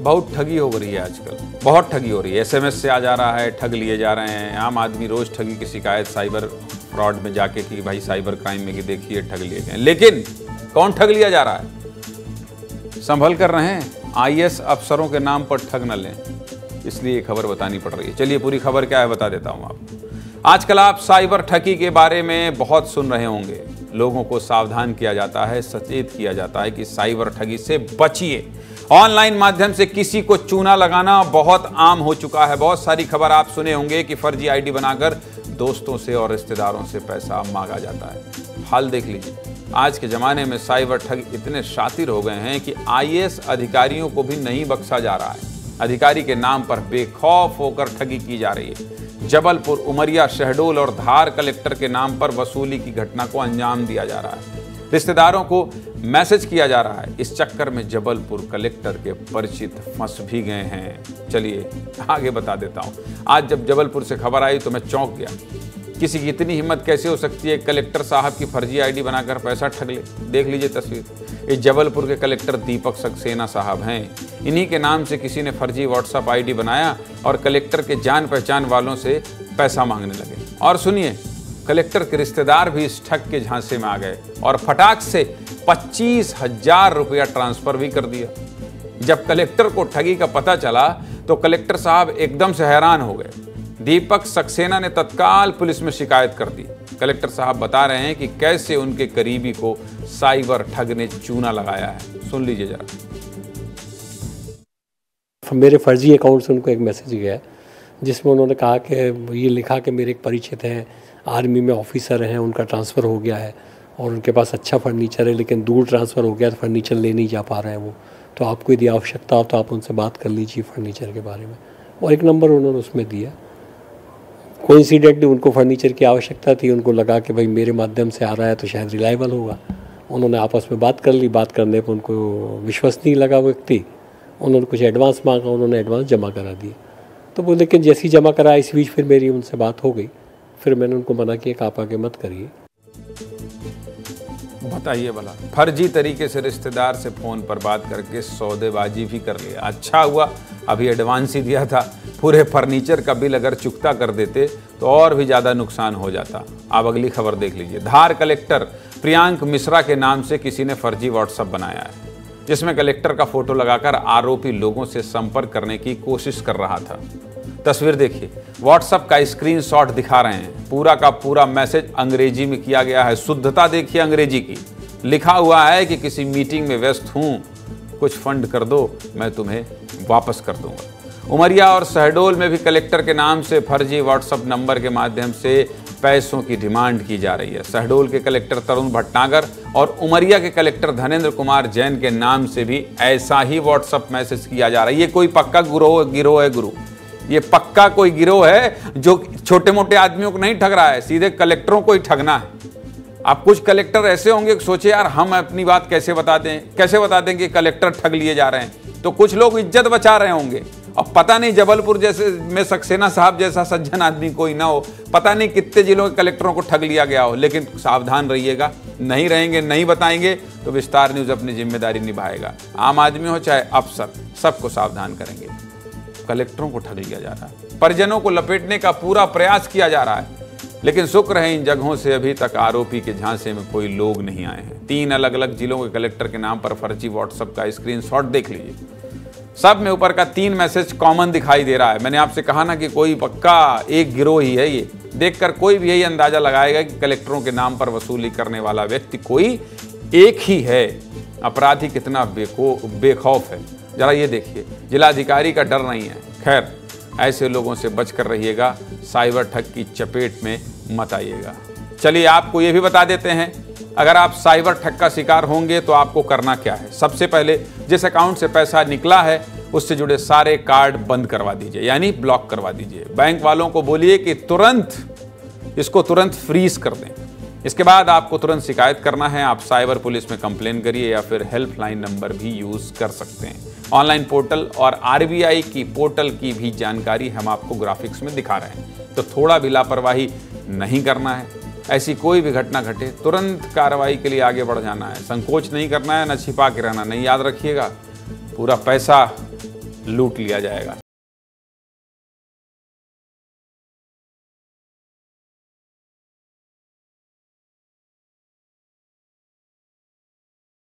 बहुत ठगी हो रही है आजकल, बहुत ठगी हो रही है। SMS से आ जा रहा है, ठग लिए जा रहे हैं। आम आदमी रोज़ ठगी की शिकायत साइबर फ्रॉड में जाके कि भाई साइबर क्राइम में कि देखिए ठग लिए गए। लेकिन कौन ठग लिया जा रहा है, संभल कर रहें। IAS अफसरों के नाम पर ठग न लें, इसलिए ये खबर बतानी पड़ रही है। चलिए पूरी खबर क्या है बता देता हूँ आपको। आजकल आप साइबर ठगी के बारे में बहुत सुन रहे होंगे। लोगों को सावधान किया जाता है, सचेत किया जाता है कि साइबर ठगी से बचिए। ऑनलाइन माध्यम से किसी को चूना लगाना बहुत आम हो चुका है। बहुत सारी खबर आप सुने होंगे कि फर्जी आईडी बनाकर दोस्तों से और रिश्तेदारों से पैसा मांगा जाता है। हाल देख लीजिए, आज के ज़माने में साइबर ठग इतने शातिर हो गए हैं कि IAS अधिकारियों को भी नहीं बख्शा जा रहा है। अधिकारी के नाम पर बेखौफ होकर ठगी की जा रही है। जबलपुर, उमरिया, शहडोल और धार कलेक्टर के नाम पर वसूली की घटना को अंजाम दिया जा रहा है। रिश्तेदारों को मैसेज किया जा रहा है। इस चक्कर में जबलपुर कलेक्टर के परिचित फंस भी गए हैं। चलिए आगे बता देता हूँ। आज जब जबलपुर से खबर आई तो मैं चौंक गया। किसी की इतनी हिम्मत कैसे हो सकती है कलेक्टर साहब की फर्जी ID बनाकर पैसा ठग ले। देख लीजिए तस्वीर। ये जबलपुर के कलेक्टर दीपक सक्सेना साहब हैं। इन्हीं के नाम से किसी ने फर्जी WhatsApp ID बनाया और कलेक्टर के जान पहचान वालों से पैसा मांगने लगे। और सुनिए, कलेक्टर के रिश्तेदार भी इस ठग के झांसे में आ गए और फटाक से 25,000 रुपया ट्रांसफ़र भी कर दिया। जब कलेक्टर को ठगी का पता चला तो कलेक्टर साहब एकदम से हैरान हो गए। दीपक सक्सेना ने तत्काल पुलिस में शिकायत कर दी। कलेक्टर साहब बता रहे हैं कि कैसे उनके करीबी को साइबर ठग ने चूना लगाया है। सुन लीजिए जरा। मेरे फर्जी अकाउंट से उनको एक मैसेज गया जिसमें उन्होंने कहा कि ये लिखा कि मेरे एक परिचित हैं, आर्मी में ऑफिसर हैं, उनका ट्रांसफ़र हो गया है और उनके पास अच्छा फर्नीचर है, लेकिन दूर ट्रांसफ़र हो गया तो फर्नीचर ले नहीं जा पा रहे हैं वो, तो आपको यदि आवश्यकता हो तो आप उनसे बात कर लीजिए फर्नीचर के बारे में। और एक नंबर उन्होंने उसमें दिया। कोइंसिडेंटली उनको फर्नीचर की आवश्यकता थी, उनको लगा कि भाई मेरे माध्यम से आ रहा है तो शायद रिलायबल होगा। उन्होंने आपस में बात कर ली। बात करने पर उनको विश्वसनीय लगा व्यक्ति। उन्होंने कुछ एडवांस मांगा, उन्होंने एडवांस जमा करा दिया। तो वो लेकिन जैसे ही जमा कराया, इस बीच फिर मेरी उनसे बात हो गई। फिर मैंने उनको मना किया कि आप आगे मत करिए। बताइए भला, फर्जी तरीके से रिश्तेदार से फ़ोन पर बात करके सौदेबाजी भी कर लिया। अच्छा हुआ अभी एडवांस ही दिया था। पूरे फर्नीचर का बिल अगर चुकता कर देते तो और भी ज़्यादा नुकसान हो जाता। आप अगली खबर देख लीजिए। धार कलेक्टर प्रियंक मिश्रा के नाम से किसी ने फर्जी WhatsApp बनाया है जिसमें कलेक्टर का फोटो लगाकर आरोपी लोगों से संपर्क करने की कोशिश कर रहा था। तस्वीर देखिए, WhatsApp का स्क्रीनशॉट दिखा रहे हैं। पूरा का पूरा मैसेज अंग्रेजी में किया गया है। शुद्धता देखिए अंग्रेजी की। लिखा हुआ है कि किसी मीटिंग में व्यस्त हूँ, कुछ फंड कर दो, मैं तुम्हें वापस कर दूंगा। उमरिया और शहडोल में भी कलेक्टर के नाम से फर्जी WhatsApp नंबर के माध्यम से पैसों की डिमांड की जा रही है। शहडोल के कलेक्टर तरुण भटनागर और उमरिया के कलेक्टर धनेंद्र कुमार जैन के नाम से भी ऐसा ही WhatsApp मैसेज किया जा रहा है। ये कोई पक्का गिरोह है गुरु। ये पक्का कोई गिरोह है जो छोटे मोटे आदमियों को नहीं ठग रहा है, सीधे कलेक्टरों को ही ठगना है। अब कुछ कलेक्टर ऐसे होंगे कि सोचे यार हम अपनी बात कैसे बताते हैं, कैसे बता दें कि कलेक्टर ठग लिए जा रहे हैं, तो कुछ लोग इज्जत बचा रहे होंगे। अब पता नहीं जबलपुर जैसे में सक्सेना साहब जैसा सज्जन आदमी कोई ना हो, पता नहीं कितने जिलों के कलेक्टरों को ठग लिया गया हो। लेकिन सावधान रहिएगा, नहीं रहेंगे, नहीं बताएंगे तो विस्तार न्यूज़ अपनी जिम्मेदारी निभाएगा। आम आदमी हो चाहे अफसर, सबको सावधान करेंगे। कलेक्टरों को ठग लिया जा रहा है, परिजनों को लपेटने का पूरा प्रयास किया जा रहा है। लेकिन शुक्र है इन जगहों से अभी तक आरोपी के झांसे में कोई लोग नहीं आए हैं। 3 अलग अलग जिलों के कलेक्टर के नाम पर फर्जी WhatsApp का स्क्रीनशॉट देख लीजिए। सब में ऊपर का 3 मैसेज कॉमन दिखाई दे रहा है। मैंने आपसे कहा ना कि कोई पक्का एक गिरोह ही है। ये देखकर कोई भी यही अंदाजा लगाएगा कि कलेक्टरों के नाम पर वसूली करने वाला व्यक्ति कोई एक ही है। अपराधी कितना बेखौफ है जरा ये देखिए। जिलाधिकारी का डर नहीं है। खैर, ऐसे लोगों से बचकर रहिएगा, साइबर ठग की चपेट में मत आइएगा। चलिए आपको ये भी बता देते हैं, अगर आप साइबर ठग का शिकार होंगे तो आपको करना क्या है। सबसे पहले जिस अकाउंट से पैसा निकला है उससे जुड़े सारे कार्ड बंद करवा दीजिए, यानी ब्लॉक करवा दीजिए। बैंक वालों को बोलिए कि इसको तुरंत फ्रीज कर दें। इसके बाद आपको तुरंत शिकायत करना है। आप साइबर पुलिस में कंप्लेन करिए या फिर हेल्पलाइन नंबर भी यूज़ कर सकते हैं। ऑनलाइन पोर्टल और RBI की पोर्टल की भी जानकारी हम आपको ग्राफिक्स में दिखा रहे हैं, तो थोड़ा भी लापरवाही नहीं करना है। ऐसी कोई भी घटना घटे तुरंत कार्रवाई के लिए आगे बढ़ जाना है। संकोच नहीं करना है, न छिपा के रहना। नहीं, याद रखिएगा, पूरा पैसा लूट लिया जाएगा।